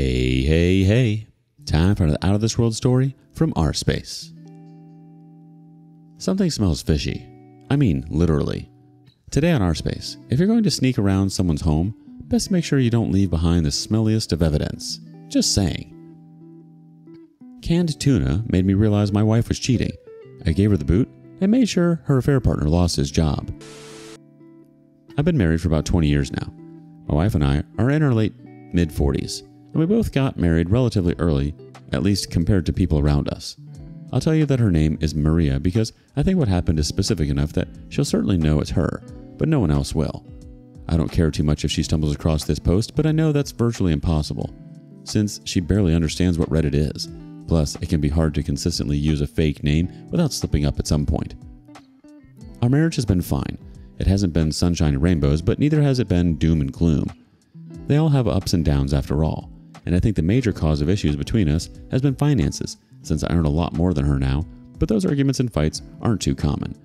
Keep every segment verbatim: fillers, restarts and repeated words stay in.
Hey, hey, hey. Time for an out-of-this-world story from rSpace. Something smells fishy. I mean, literally. Today on rSpace, if you're going to sneak around someone's home, best make sure you don't leave behind the smelliest of evidence. Just saying. Canned tuna made me realize my wife was cheating. I gave her the boot and made sure her affair partner lost his job. I've been married for about twenty years now. My wife and I are in our late mid forties, and we both got married relatively early, at least compared to people around us. I'll tell you that her name is Maria because I think what happened is specific enough that she'll certainly know it's her, but no one else will. I don't care too much if she stumbles across this post, but I know that's virtually impossible, since she barely understands what Reddit is. Plus, it can be hard to consistently use a fake name without slipping up at some point. Our marriage has been fine. It hasn't been sunshine and rainbows, but neither has it been doom and gloom. They all have ups and downs after all, and I think the major cause of issues between us has been finances, since I earn a lot more than her now, but those arguments and fights aren't too common.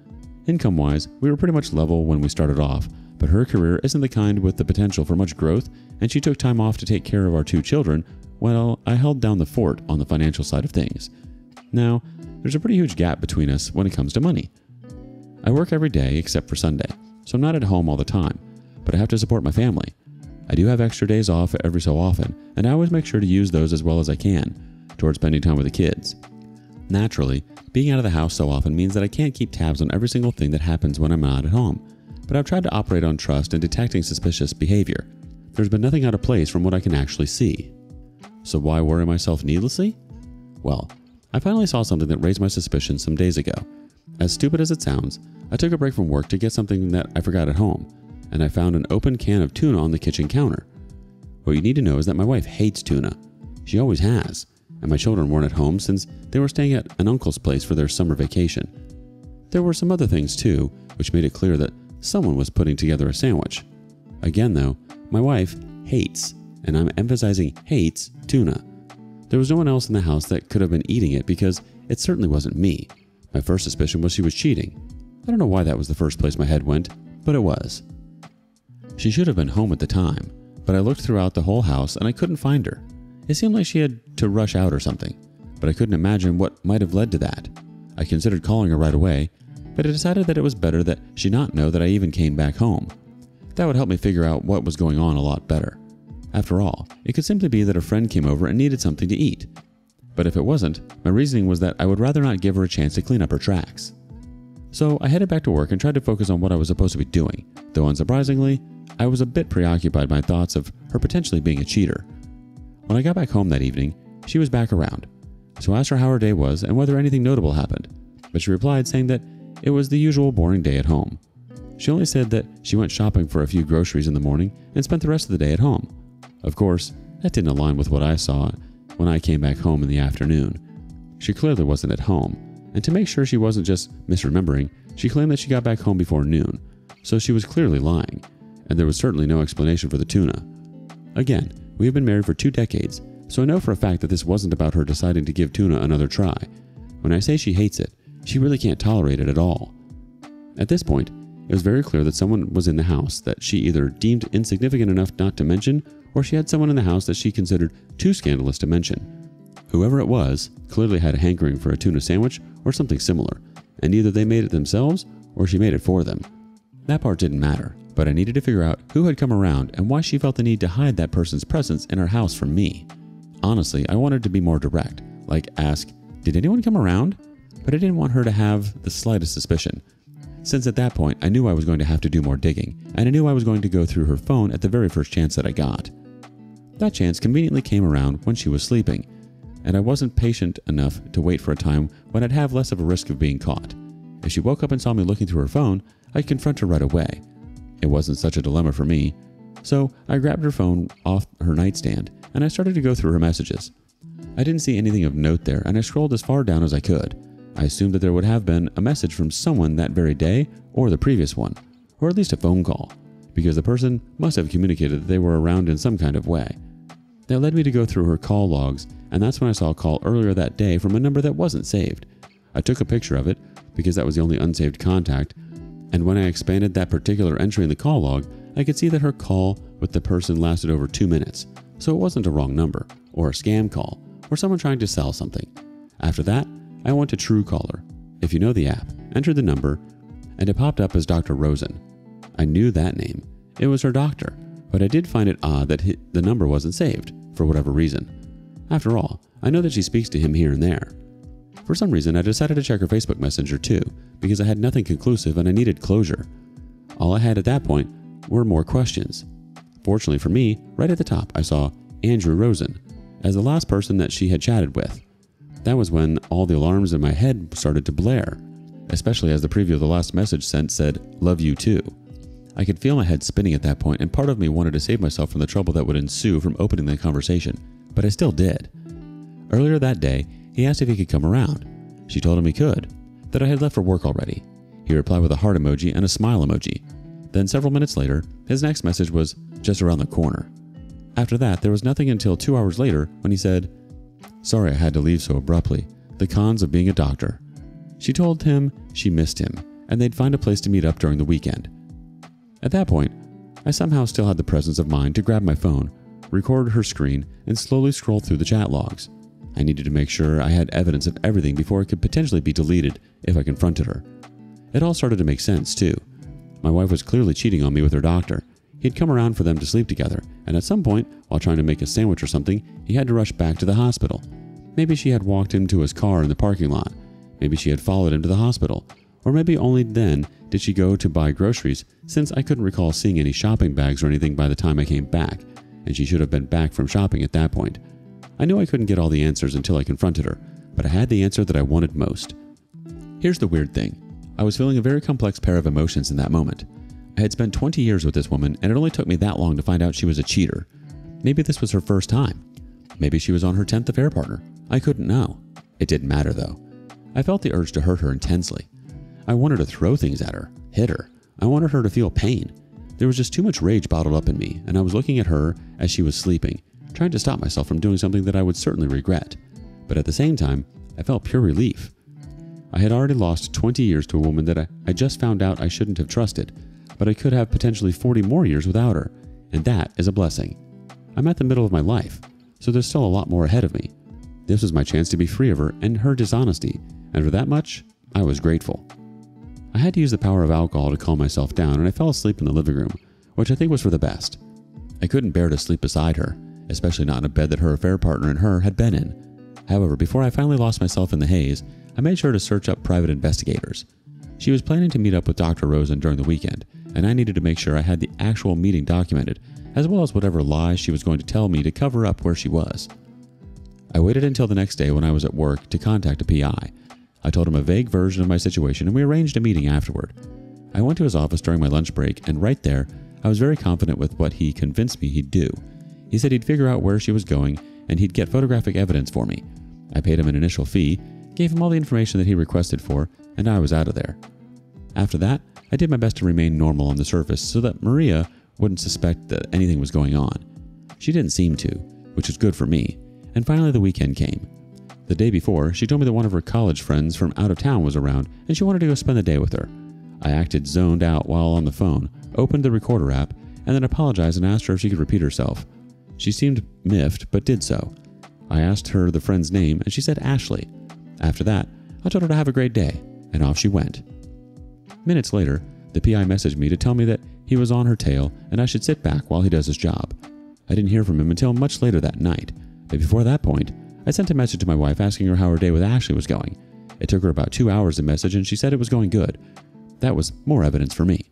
Income-wise, we were pretty much level when we started off, but her career isn't the kind with the potential for much growth, and she took time off to take care of our two children while I held down the fort on the financial side of things. Now, there's a pretty huge gap between us when it comes to money. I work every day except for Sunday, so I'm not at home all the time, but I have to support my family. I do have extra days off every so often, and I always make sure to use those as well as I can towards spending time with the kids. Naturally, being out of the house so often means that I can't keep tabs on every single thing that happens when I'm not at home, but I've tried to operate on trust and detecting suspicious behavior. There's been nothing out of place from what I can actually see. So why worry myself needlessly? Well, I finally saw something that raised my suspicions some days ago. As stupid as it sounds, I took a break from work to get something that I forgot at home, and I found an open can of tuna on the kitchen counter. What you need to know is that my wife hates tuna. She always has, and my children weren't at home since they were staying at an uncle's place for their summer vacation. There were some other things too, which made it clear that someone was putting together a sandwich. Again though, my wife hates, and I'm emphasizing hates, tuna. There was no one else in the house that could have been eating it because it certainly wasn't me. My first suspicion was she was cheating. I don't know why that was the first place my head went, but it was. She should have been home at the time, but I looked throughout the whole house and I couldn't find her. It seemed like she had to rush out or something, but I couldn't imagine what might have led to that. I considered calling her right away, but I decided that it was better that she not know that I even came back home. That would help me figure out what was going on a lot better. After all, it could simply be that a friend came over and needed something to eat. But if it wasn't, my reasoning was that I would rather not give her a chance to clean up her tracks. So I headed back to work and tried to focus on what I was supposed to be doing, though unsurprisingly, I was a bit preoccupied by thoughts of her potentially being a cheater. When I got back home that evening, she was back around, so I asked her how her day was and whether anything notable happened, but she replied saying that it was the usual boring day at home. She only said that she went shopping for a few groceries in the morning and spent the rest of the day at home. Of course, that didn't align with what I saw when I came back home in the afternoon. She clearly wasn't at home, and to make sure she wasn't just misremembering, she claimed that she got back home before noon, so she was clearly lying, and there was certainly no explanation for the tuna. Again, we have been married for two decades, so I know for a fact that this wasn't about her deciding to give tuna another try. When I say she hates it, she really can't tolerate it at all. At this point, it was very clear that someone was in the house that she either deemed insignificant enough not to mention, or she had someone in the house that she considered too scandalous to mention. Whoever it was clearly had a hankering for a tuna sandwich or something similar, and either they made it themselves or she made it for them. That part didn't matter, but I needed to figure out who had come around and why she felt the need to hide that person's presence in her house from me. Honestly, I wanted to be more direct, like ask, "Did anyone come around?" But I didn't want her to have the slightest suspicion, since at that point I knew I was going to have to do more digging, and I knew I was going to go through her phone at the very first chance that I got. That chance conveniently came around when she was sleeping, and I wasn't patient enough to wait for a time when I'd have less of a risk of being caught. If she woke up and saw me looking through her phone, I'd confront her right away. It wasn't such a dilemma for me, so I grabbed her phone off her nightstand and I started to go through her messages. I didn't see anything of note there, and I scrolled as far down as I could. I assumed that there would have been a message from someone that very day or the previous one, or at least a phone call, because the person must have communicated that they were around in some kind of way. That led me to go through her call logs, and that's when I saw a call earlier that day from a number that wasn't saved. I took a picture of it because that was the only unsaved contact, and when I expanded that particular entry in the call log, I could see that her call with the person lasted over two minutes, so it wasn't a wrong number, or a scam call, or someone trying to sell something. After that, I went to Truecaller. If you know the app, entered the number, and it popped up as Doctor Rosen. I knew that name. It was her doctor, but I did find it odd that the number wasn't saved, for whatever reason. After all, I know that she speaks to him here and there. For some reason, I decided to check her Facebook Messenger too, because I had nothing conclusive and I needed closure. All I had at that point were more questions. Fortunately for me, right at the top, I saw Andrew Rosen as the last person that she had chatted with. That was when all the alarms in my head started to blare, especially as the preview of the last message sent said, "Love you too." I could feel my head spinning at that point, and part of me wanted to save myself from the trouble that would ensue from opening the conversation, but I still did. Earlier that day, he asked if he could come around. She told him he could, that I had left for work already. He replied with a heart emoji and a smile emoji. Then several minutes later, his next message was just around the corner. After that, there was nothing until two hours later when he said, "Sorry I had to leave so abruptly. The cons of being a doctor." She told him she missed him and they'd find a place to meet up during the weekend. At that point, I somehow still had the presence of mind to grab my phone, record her screen, and slowly scroll through the chat logs. I needed to make sure I had evidence of everything before it could potentially be deleted if I confronted her. It all started to make sense, too. My wife was clearly cheating on me with her doctor. He'd come around for them to sleep together, and at some point, while trying to make a sandwich or something, he had to rush back to the hospital. Maybe she had walked him to his car in the parking lot. Maybe she had followed him to the hospital. Or maybe only then did she go to buy groceries, since I couldn't recall seeing any shopping bags or anything by the time I came back, and she should have been back from shopping at that point. I knew I couldn't get all the answers until I confronted her, but I had the answer that I wanted most. Here's the weird thing. I was feeling a very complex pair of emotions in that moment. I had spent twenty years with this woman, and it only took me that long to find out she was a cheater. Maybe this was her first time. Maybe she was on her tenth affair partner. I couldn't know. It didn't matter, though. I felt the urge to hurt her intensely. I wanted to throw things at her, hit her. I wanted her to feel pain. There was just too much rage bottled up in me, and I was looking at her as she was sleeping, trying to stop myself from doing something that I would certainly regret. But at the same time, I felt pure relief. I had already lost twenty years to a woman that I, I just found out I shouldn't have trusted, but I could have potentially forty more years without her, and that is a blessing. I'm at the middle of my life, so there's still a lot more ahead of me. This was my chance to be free of her and her dishonesty, and for that much, I was grateful. I had to use the power of alcohol to calm myself down, and I fell asleep in the living room, which I think was for the best. I couldn't bear to sleep beside her, especially not in a bed that her affair partner and her had been in. However, before I finally lost myself in the haze, I made sure to search up private investigators. She was planning to meet up with Doctor Rosen during the weekend, and I needed to make sure I had the actual meeting documented, as well as whatever lies she was going to tell me to cover up where she was. I waited until the next day when I was at work to contact a P I. I told him a vague version of my situation, and we arranged a meeting afterward. I went to his office during my lunch break, and right there, I was very confident with what he convinced me he'd do. He said he'd figure out where she was going, and he'd get photographic evidence for me. I paid him an initial fee, gave him all the information that he requested for, and I was out of there. After that, I did my best to remain normal on the surface so that Maria wouldn't suspect that anything was going on. She didn't seem to, which was good for me, and finally the weekend came. The day before, she told me that one of her college friends from out of town was around and she wanted to go spend the day with her. I acted zoned out while on the phone, opened the recorder app, and then apologized and asked her if she could repeat herself. She seemed miffed, but did so. I asked her the friend's name and she said Ashley. After that, I told her to have a great day, and off she went. Minutes later, the P I messaged me to tell me that he was on her tail and I should sit back while he does his job. I didn't hear from him until much later that night, but before that point, I sent a message to my wife asking her how her day with Ashley was going. It took her about two hours to message, and she said it was going good. That was more evidence for me.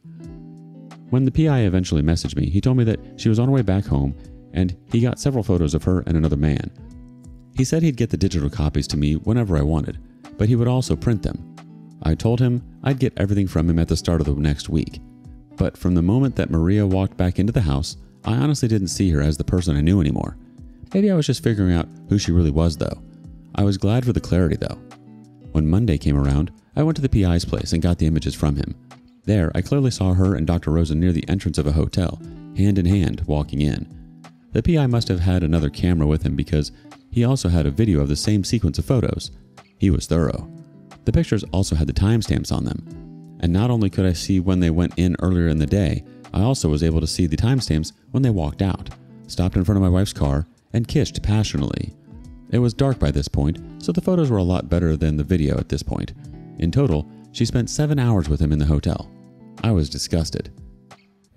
When the P I eventually messaged me, he told me that she was on her way back home, and he got several photos of her and another man. He said he'd get the digital copies to me whenever I wanted, but he would also print them. I told him I'd get everything from him at the start of the next week. But from the moment that Maria walked back into the house, I honestly didn't see her as the person I knew anymore. Maybe I was just figuring out who she really was, though. I was glad for the clarity, though. When Monday came around, I went to the P I's place and got the images from him. There, I clearly saw her and Doctor Rosen near the entrance of a hotel, hand in hand, walking in. The P I must have had another camera with him because he also had a video of the same sequence of photos. He was thorough. The pictures also had the timestamps on them. And not only could I see when they went in earlier in the day, I also was able to see the timestamps when they walked out, stopped in front of my wife's car, and kissed passionately. It was dark by this point, so the photos were a lot better than the video at this point. In total, she spent seven hours with him in the hotel. I was disgusted.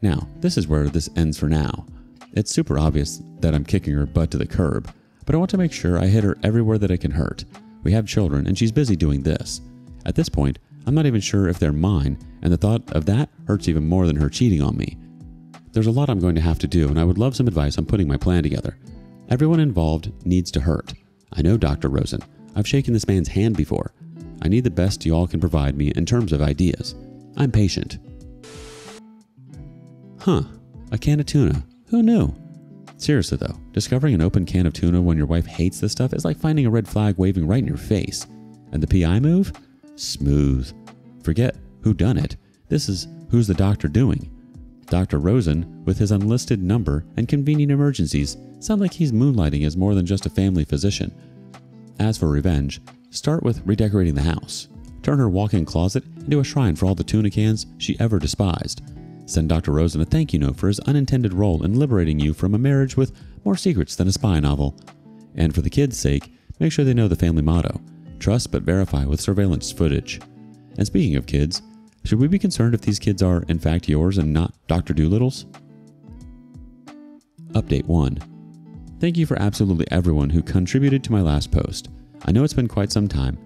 Now, this is where this ends for now. It's super obvious that I'm kicking her butt to the curb, but I want to make sure I hit her everywhere that I can hurt. We have children and she's busy doing this. At this point, I'm not even sure if they're mine, and the thought of that hurts even more than her cheating on me. There's a lot I'm going to have to do, and I would love some advice on putting my plan together. Everyone involved needs to hurt. I know Doctor Rosen. I've shaken this man's hand before. I need the best y'all can provide me in terms of ideas. I'm patient. Huh, a can of tuna. Who knew? Seriously though, discovering an open can of tuna when your wife hates this stuff is like finding a red flag waving right in your face. And the P I move? Smooth. Forget who done it. This is who's the doctor doing. Doctor Rosen, with his unlisted number and convenient emergencies, sound like he's moonlighting as more than just a family physician. As for revenge, start with redecorating the house. Turn her walk-in closet into a shrine for all the tuna cans she ever despised. Send Doctor Rosen a thank you note for his unintended role in liberating you from a marriage with more secrets than a spy novel. And for the kids' sake, make sure they know the family motto, trust but verify with surveillance footage. And speaking of kids, should we be concerned if these kids are, in fact, yours and not Doctor Doolittle's? Update one. Thank you for absolutely everyone who contributed to my last post. I know it's been quite some time,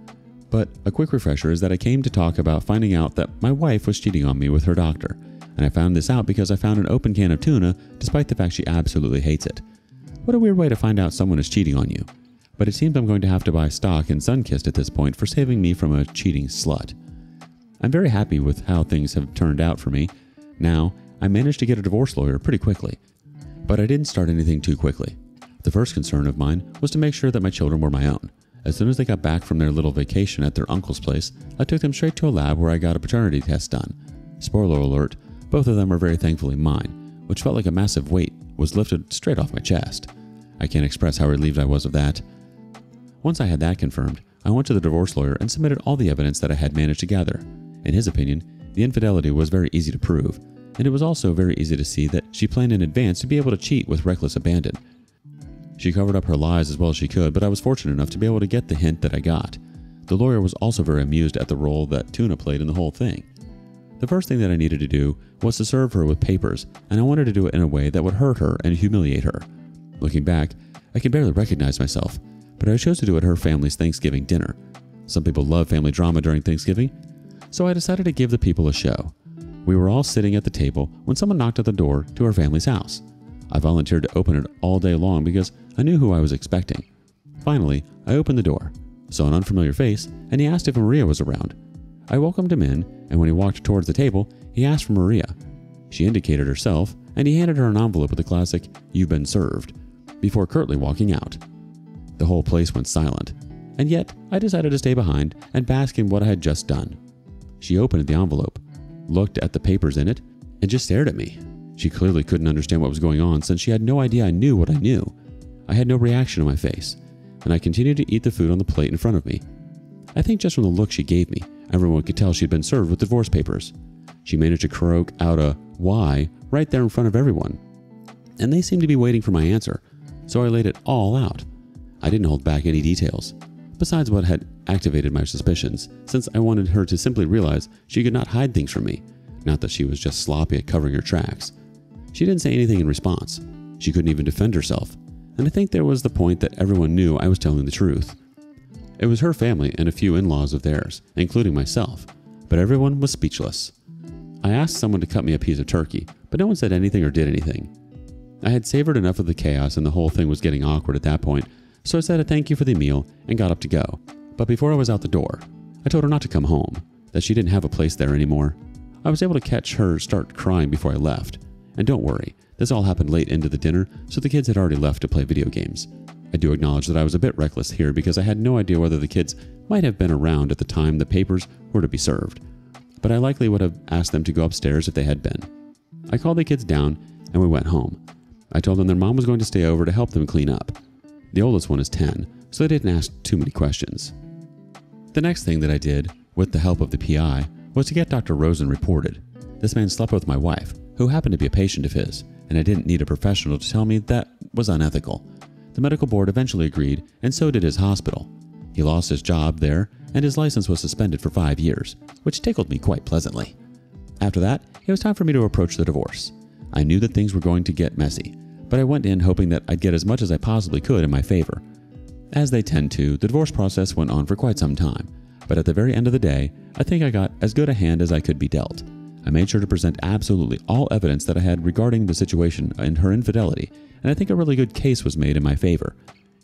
but a quick refresher is that I came to talk about finding out that my wife was cheating on me with her doctor, and I found this out because I found an open can of tuna despite the fact she absolutely hates it. What a weird way to find out someone is cheating on you. But it seems I'm going to have to buy stock in Sunkist at this point for saving me from a cheating slut. I'm very happy with how things have turned out for me. Now, I managed to get a divorce lawyer pretty quickly, but I didn't start anything too quickly. The first concern of mine was to make sure that my children were my own. As soon as they got back from their little vacation at their uncle's place, I took them straight to a lab where I got a paternity test done. Spoiler alert, both of them are very thankfully mine, which felt like a massive weight was lifted straight off my chest. I can't express how relieved I was of that. Once I had that confirmed, I went to the divorce lawyer and submitted all the evidence that I had managed to gather. In his opinion, the infidelity was very easy to prove, and it was also very easy to see that she planned in advance to be able to cheat with reckless abandon. She covered up her lies as well as she could, but I was fortunate enough to be able to get the hint that I got. The lawyer was also very amused at the role that tuna played in the whole thing. The first thing that I needed to do was to serve her with papers, and I wanted to do it in a way that would hurt her and humiliate her. Looking back, I can barely recognize myself, but I chose to do it at her family's Thanksgiving dinner. Some people love family drama during Thanksgiving, so I decided to give the people a show. We were all sitting at the table when someone knocked at the door to our family's house. I volunteered to open it all day long because I knew who I was expecting. Finally, I opened the door, saw an unfamiliar face, and he asked if Maria was around. I welcomed him in, and when he walked towards the table, he asked for Maria. She indicated herself, and he handed her an envelope with the classic, "You've been served," before curtly walking out. The whole place went silent, and yet I decided to stay behind and bask in what I had just done. She opened the envelope, looked at the papers in it, and just stared at me. She clearly couldn't understand what was going on since she had no idea I knew what I knew. I had no reaction on my face, and I continued to eat the food on the plate in front of me. I think just from the look she gave me, everyone could tell she'd been served with divorce papers. She managed to croak out a "why" right there in front of everyone, and they seemed to be waiting for my answer, so I laid it all out. I didn't hold back any details, besides what had activated my suspicions, since I wanted her to simply realize she could not hide things from me, not that she was just sloppy at covering her tracks. She didn't say anything in response. She couldn't even defend herself, and I think there was the point that everyone knew I was telling the truth. It was her family and a few in-laws of theirs, including myself, but everyone was speechless. I asked someone to cut me a piece of turkey, but no one said anything or did anything. I had savored enough of the chaos and the whole thing was getting awkward at that point, so I said a thank you for the meal and got up to go. But before I was out the door, I told her not to come home, that she didn't have a place there anymore. I was able to catch her start crying before I left. And don't worry, this all happened late into the dinner, so the kids had already left to play video games. I do acknowledge that I was a bit reckless here because I had no idea whether the kids might have been around at the time the papers were to be served, but I likely would have asked them to go upstairs if they had been. I called the kids down and we went home. I told them their mom was going to stay over to help them clean up. The oldest one is ten, so they didn't ask too many questions. The next thing that I did, with the help of the P I, was to get Doctor Rosen reported. This man slept with my wife, who happened to be a patient of his, and I didn't need a professional to tell me that was unethical. The medical board eventually agreed, and so did his hospital. He lost his job there, and his license was suspended for five years, which tickled me quite pleasantly. After that, it was time for me to approach the divorce. I knew that things were going to get messy, but I went in hoping that I'd get as much as I possibly could in my favor. As they tend to, the divorce process went on for quite some time, but at the very end of the day, I think I got as good a hand as I could be dealt. I made sure to present absolutely all evidence that I had regarding the situation and her infidelity, and I think a really good case was made in my favor.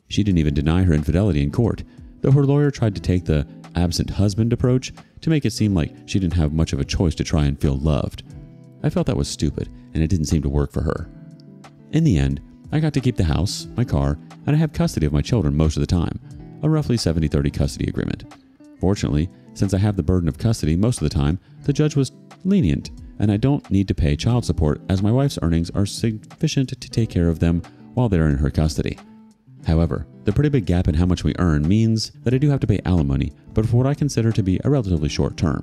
She didn't even deny her infidelity in court, though her lawyer tried to take the absent husband approach to make it seem like she didn't have much of a choice to try and feel loved. I felt that was stupid, and it didn't seem to work for her. In the end, I got to keep the house, my car, and I have custody of my children most of the time, a roughly seventy thirty custody agreement. Fortunately, since I have the burden of custody most of the time, the judge was lenient, and I don't need to pay child support as my wife's earnings are sufficient to take care of them while they're in her custody. However, the pretty big gap in how much we earn means that I do have to pay alimony, but for what I consider to be a relatively short term.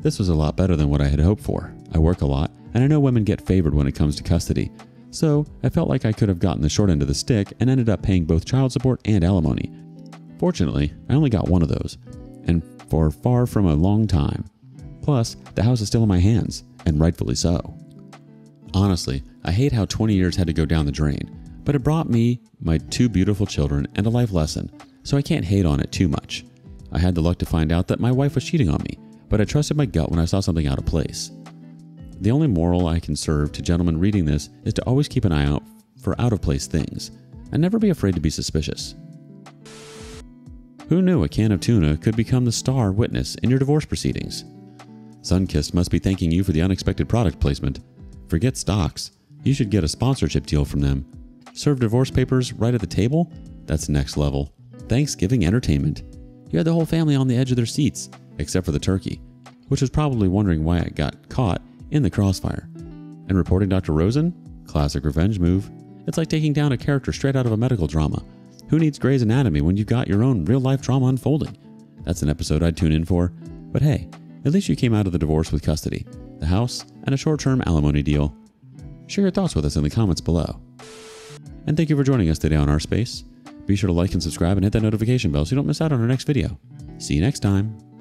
This was a lot better than what I had hoped for. I work a lot, and I know women get favored when it comes to custody, so I felt like I could have gotten the short end of the stick and ended up paying both child support and alimony. Fortunately, I only got one of those, and for far from a long time. Plus, the house is still in my hands, and rightfully so. Honestly, I hate how twenty years had to go down the drain, but it brought me my two beautiful children and a life lesson, so I can't hate on it too much. I had the luck to find out that my wife was cheating on me, but I trusted my gut when I saw something out of place. The only moral I can serve to gentlemen reading this is to always keep an eye out for out-of-place things, and never be afraid to be suspicious. Who knew a can of tuna could become the star witness in your divorce proceedings? Sunkist must be thanking you for the unexpected product placement. Forget stocks. You should get a sponsorship deal from them. Serve divorce papers right at the table? That's next level. Thanksgiving entertainment. You had the whole family on the edge of their seats, except for the turkey, which was probably wondering why it got caught in the crossfire. And reporting Doctor Rosen? Classic revenge move. It's like taking down a character straight out of a medical drama. Who needs Grey's Anatomy when you've got your own real-life drama unfolding? That's an episode I'd tune in for. But hey, at least you came out of the divorce with custody, the house, and a short-term alimony deal. Share your thoughts with us in the comments below. And thank you for joining us today on rSpace. Be sure to like and subscribe and hit that notification bell so you don't miss out on our next video. See you next time.